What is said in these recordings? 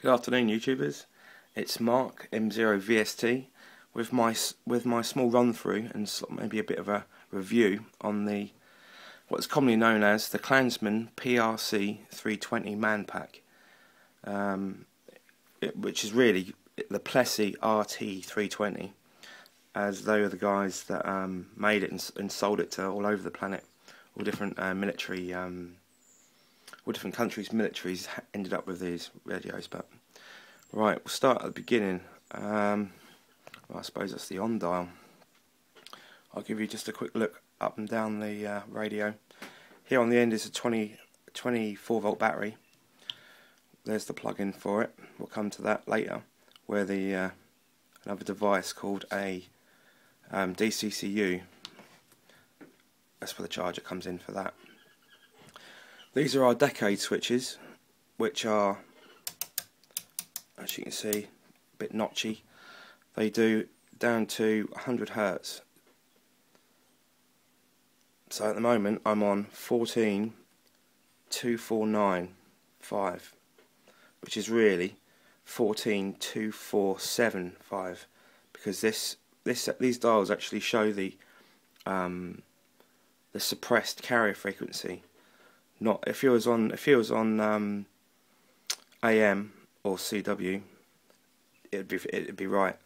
Good afternoon, YouTubers. It's Mark M0VST with my small run through and maybe a bit of a review on the what's commonly known as the Clansman PRC 320 man pack, which is really the Plessey RT 320, as they were the guys that made it and sold it to all over the planet. All different military. All different countries' militaries ended up with these radios. But right, we'll start at the beginning. Well, I suppose that's the on dial. I'll give you just a quick look up and down the radio. Here on the end is a 24 volt battery. There's the plug-in for it. We'll come to that later, where the another device called a DCCU. That's where the charger comes in for that. These are our decade switches, which are, as you can see, a bit notchy. They do down to 100 Hz. So at the moment I'm on 14 249 5, which is really 14 247 5, because these dials actually show the suppressed carrier frequency. Not if you was on AM or CW, it'd be right,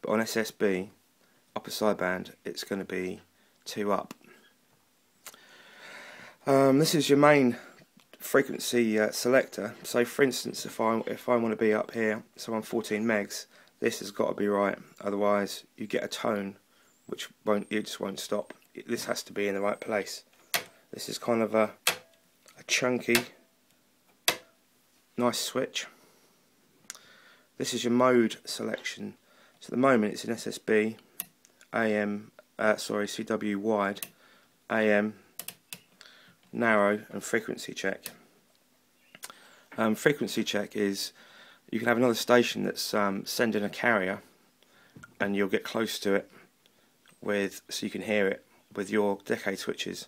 but on SSB upper sideband it's going to be 2 up. This is your main frequency selector. So for instance, if I want to be up here, so I'm 14 megs. This has got to be right, otherwise you get a tone which just won't stop. This has to be in the right place. This is kind of a chunky, nice switch. This is your mode selection. So at the moment it's in SSB, AM, CW wide, AM, narrow, and frequency check. Frequency check is you can have another station that's sending a carrier, and you'll get close to it so you can hear it with your decade switches,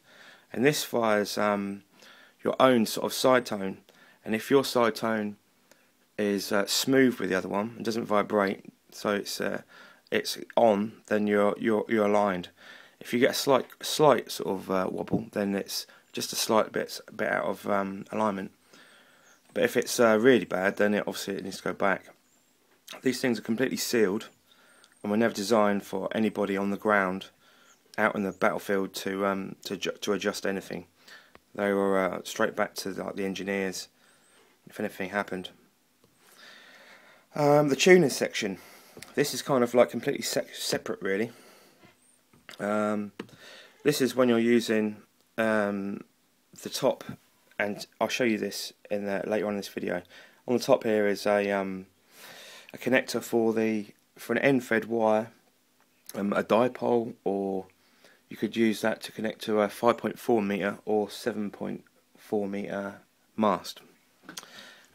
and this fires your own sort of side tone. And if your side tone is smooth with the other one and doesn't vibrate, so it's on, then you're aligned. If you get a slight sort of wobble, then it's just a slight bit out of alignment. But if it's really bad, then it needs to go back. These things are completely sealed and were never designed for anybody on the ground, out in the battlefield, to adjust anything. They were straight back to the engineers if anything happened. The tuning section. This is kind of like completely separate, really. This is when you're using the top, and I'll show you this in later on in this video. On the top here is a connector for an end-fed wire, a dipole, or you could use that to connect to a 5.4 meter or 7.4 meter mast.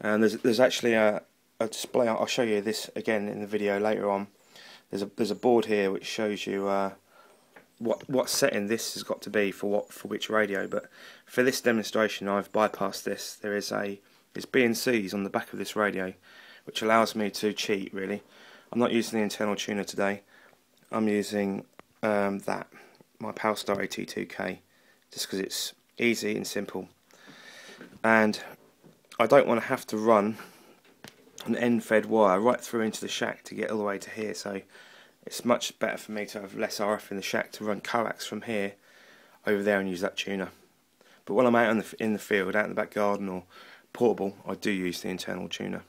And there's actually a display. I'll show you this again in the video later on. There's a board here which shows you what setting this has got to be for which radio. But for this demonstration, I've bypassed this. There is it's B&Cs on the back of this radio, which allows me to cheat, really. I'm not using the internal tuner today. I'm using my PALSTAR AT2K, just because it's easy and simple, and I don't want to have to run an end-fed wire right through into the shack to get all the way to here. So it's much better for me to have less RF in the shack, to run coax from here over there and use that tuner. But when I'm out in the field, out in the back garden or portable, I do use the internal tuner.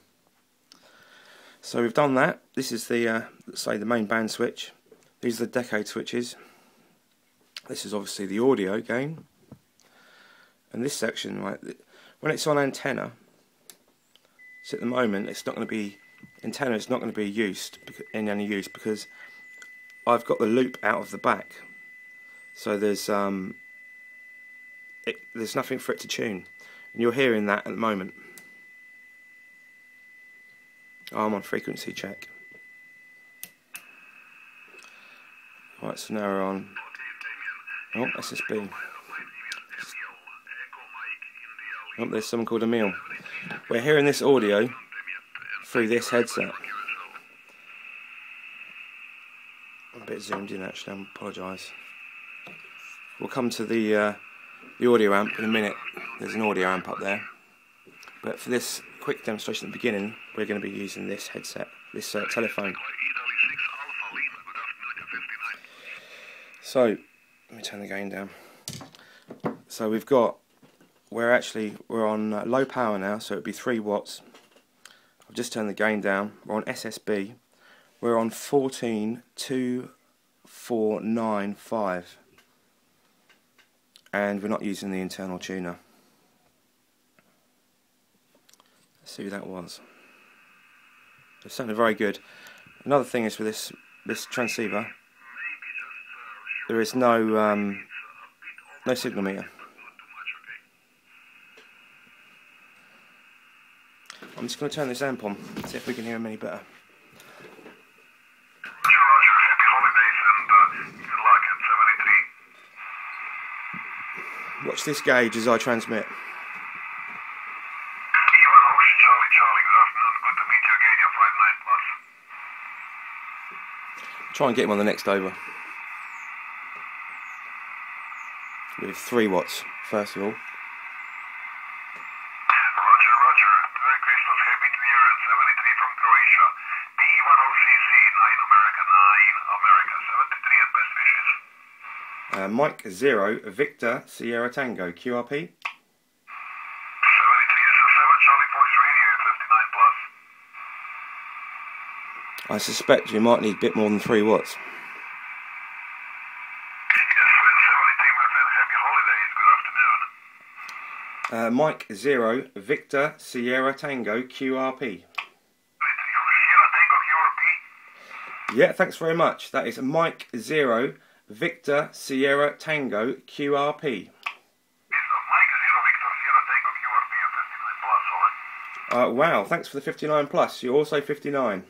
So we've done that. This is the let's say the main band switch. These are the decade switches. This is obviously the audio gain, and this section, right, when it's on antenna, so at the moment it's not going to be used in any use, because I've got the loop out of the back, so there's nothing for it to tune, and you're hearing that at the moment. I'm on frequency check. Right, so now we're on. Oh, SSB. Oh, there's someone called Emil. We're hearing this audio through this headset. I'm a bit zoomed in actually, I apologise. We'll come to the audio amp in a minute. There's an audio amp up there. But for this quick demonstration at the beginning, we're going to be using this headset, this telephone. So, let me turn the gain down. So we've got, we're on low power now, so it'd be 3 watts. I've just turned the gain down. We're on SSB. We're on 142495, and we're not using the internal tuner. Let's see who that was. It sounded very good. Another thing is with this transceiver, there is no no signal meter. I'm just going to turn this amp on, see if we can hear him any better. Watch this gauge as I transmit. Charlie Charlie, good afternoon. Good to meet you again, you're 59 plus. Try and get him on the next over. With 3 watts, first of all. Mike Zero Victor Sierra Tango QRP 73 SL7 Charlie Fox Radio 59 plus. I suspect you might need a bit more than 3 watts. Yes, 73 my friend, happy holidays, good afternoon. Mike Zero Victor Sierra Tango QRP. Sierra Tango QRP? Yeah, thanks very much. That is Mike Zero Victor Sierra Tango QRP. Mike Zero Victor Sierra Tango QRP, you're 59 plus, all right. Wow, thanks for the 59 plus. You're also 59. Thank you very much.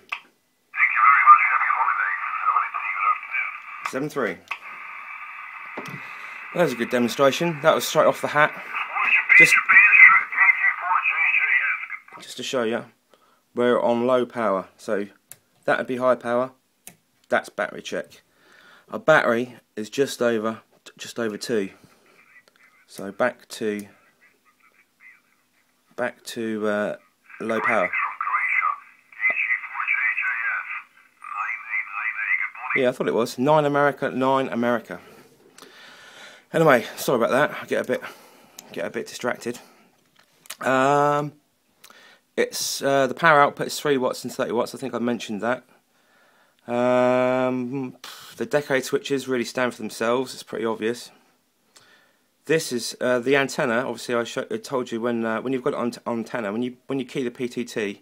Happy holidays. 73, good afternoon. 73. That was a good demonstration. That was straight off the hat. Just to show you, we're on low power. So that would be high power. That's battery check. Our battery is just over 2, so back to low power. Yeah, I thought it was 9 America. Anyway, sorry about that. I get a bit distracted. It's the power output is 3 watts and 30 watts. I think I mentioned that. The decade switches really stand for themselves, it's pretty obvious. This is the antenna. Obviously I told you when you've got it on antenna, when you key the PTT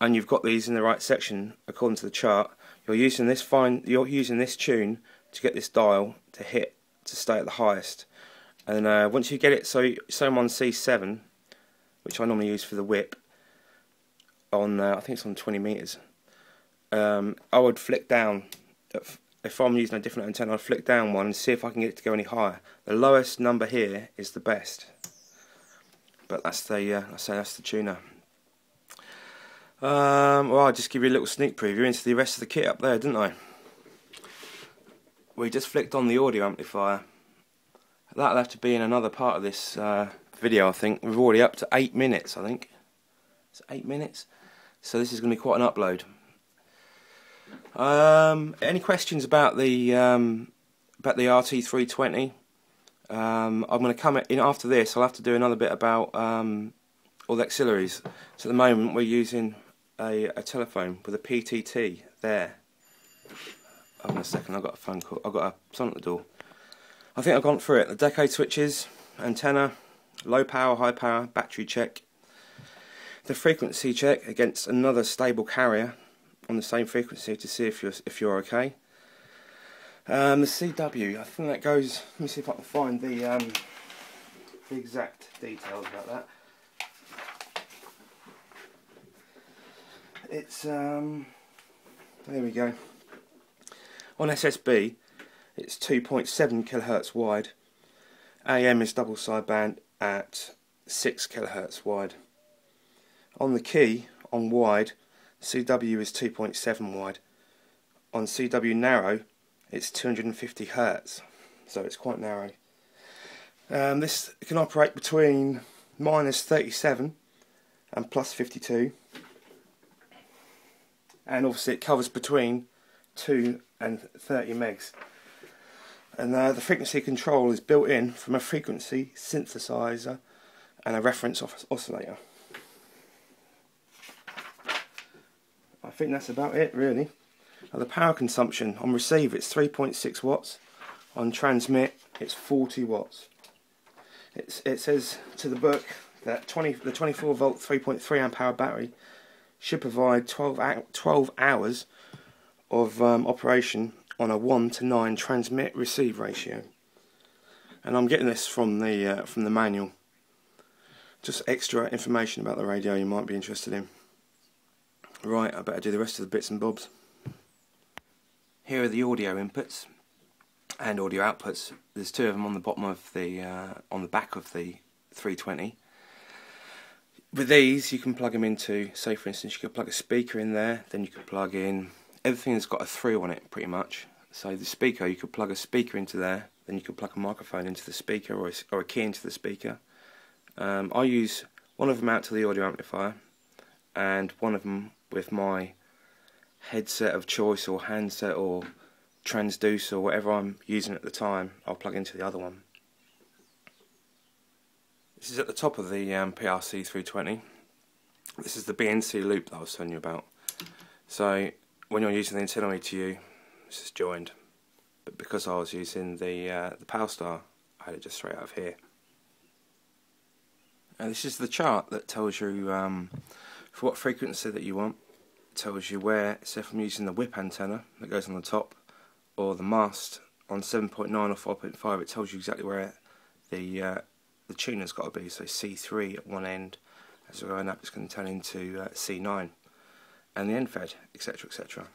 and you've got these in the right section according to the chart, you're using this tune to get this dial to stay at the highest. And once you get it, so I'm on C7, which I normally use for the whip on I think it's on 20 meters. I would flick down, if I'm using a different antenna, I'd flick down one and see if I can get it to go any higher. The lowest number here is the best, but that's the I say that's the tuner. Well, I'll just give you a little sneak preview into the rest of the kit up there, didn't I? We just flicked on the audio amplifier. That'll have to be in another part of this video, I think. We're already up to 8 minutes, I think. It's 8 minutes, so this is going to be quite an upload. Any questions about the RT 320? I'm going to come in after this. I'll have to do another bit about all the auxiliaries. So at the moment we're using a telephone with a PTT there. Hold on a second. I've got a phone call. I've got a someone at the door. I think I've gone through it. The decade switches, antenna, low power, high power, battery check, the frequency check against another stable carrier on the same frequency to see if you're okay. The CW, I think that goes. Let me see if I can find the exact details about that. It's there we go. On SSB, it's 2.7 kilohertz wide. AM is double sideband at 6 kilohertz wide. On the key, on wide, CW is 2.7 wide. On CW narrow, it's 250 Hz, so it's quite narrow. This can operate between minus 37 and plus 52, and obviously it covers between 2 and 30 megs. And the frequency control is built in from a frequency synthesizer and a reference oscillator. I think that's about it, really. Now, the power consumption on receive, it's 3.6 watts. On transmit, it's 40 watts. It says to the book that the 24 volt 3.3 amp hour battery should provide 12 hours of operation on a 1-to-9 transmit receive ratio, and I'm getting this from the manual. Just extra information about the radio you might be interested in. Right, I better do the rest of the bits and bobs. Here are the audio inputs and audio outputs. There's two of them on the bottom of the on the back of the 320. With these, you can plug them into, say for instance, you could plug a speaker in there. Then you could plug in everything that's got a through on it, pretty much. So the speaker, you could plug a speaker into there. Then you could plug a microphone into the speaker, or a key into the speaker. I use one of them out to the audio amplifier, and one of them with my headset of choice or handset or transducer or whatever I'm using at the time. I'll plug into the other one. This is at the top of the PRC 320. This is the BNC loop that I was telling you about. So when you're using the internal ETU, this is joined, but because I was using the PALSTAR, I had it just straight out of here. And this is the chart that tells you for what frequency that you want. It tells you where, so if I'm using the whip antenna that goes on the top, or the mast on 7.9 or 4.5, it tells you exactly where the tuner's got to be. So C3 at one end, as we're going up, it's going to turn into C9, and the end fed, etc, etc.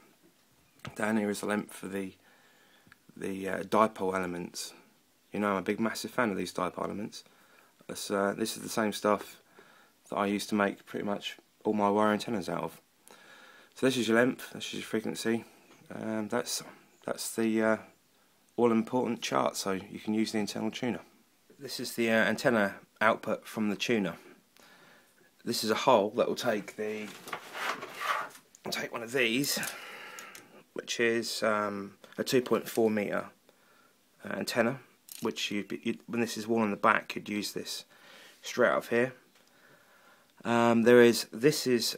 Down here is the length for the dipole elements. You know, I'm a big massive fan of these dipole elements. This is the same stuff that I used to make pretty much all my wire antennas out of. So this is your length, this is your frequency, and that's the all-important chart, so you can use the internal tuner. This is the antenna output from the tuner. This is a hole that will take the one of these, which is a 2.4 meter antenna, which you'd, when this is worn on the back, you'd use this straight out of here. This is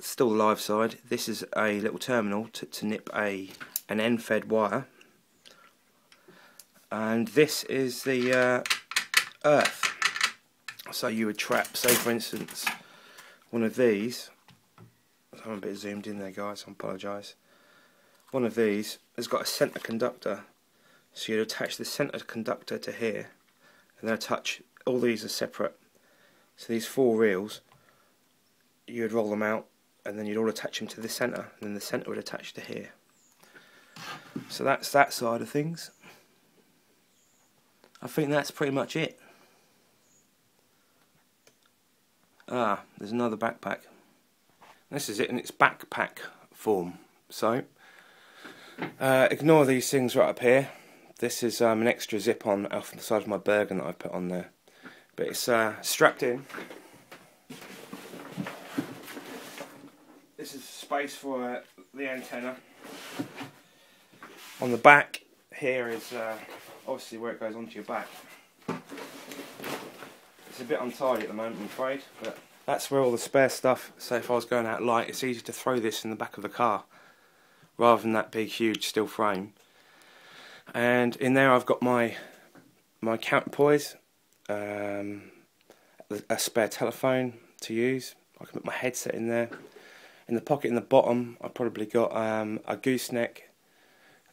still the live side. This is a little terminal to nip an end fed wire, and this is the earth. So you would trap, say for instance, one of these. I'm a bit zoomed in there, guys, I apologise. One of these has got a centre conductor, so you'd attach the centre conductor to here, and then attach, all these are separate, so these four reels, you would roll them out, and then you'd all attach them to the centre, and then the centre would attach to here. So that's that side of things. I think that's pretty much it. Ah, there's another backpack. This is it in its backpack form. So ignore these things right up here. This is an extra zip on off the side of my Bergen that I put on there, but it's strapped in. This is space for the antenna. On the back here is obviously where it goes onto your back. It's a bit untidy at the moment, I'm afraid, but that's where all the spare stuff, so if I was going out light, it's easy to throw this in the back of the car rather than that big huge steel frame. And in there I've got my counterpoise, a spare telephone to use. I can put my headset in there. In the pocket in the bottom, I've probably got a gooseneck.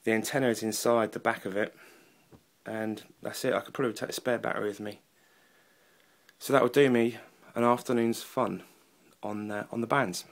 The antenna is inside the back of it, and that's it. I could probably take a spare battery with me. So that would do me an afternoon's fun on the bands.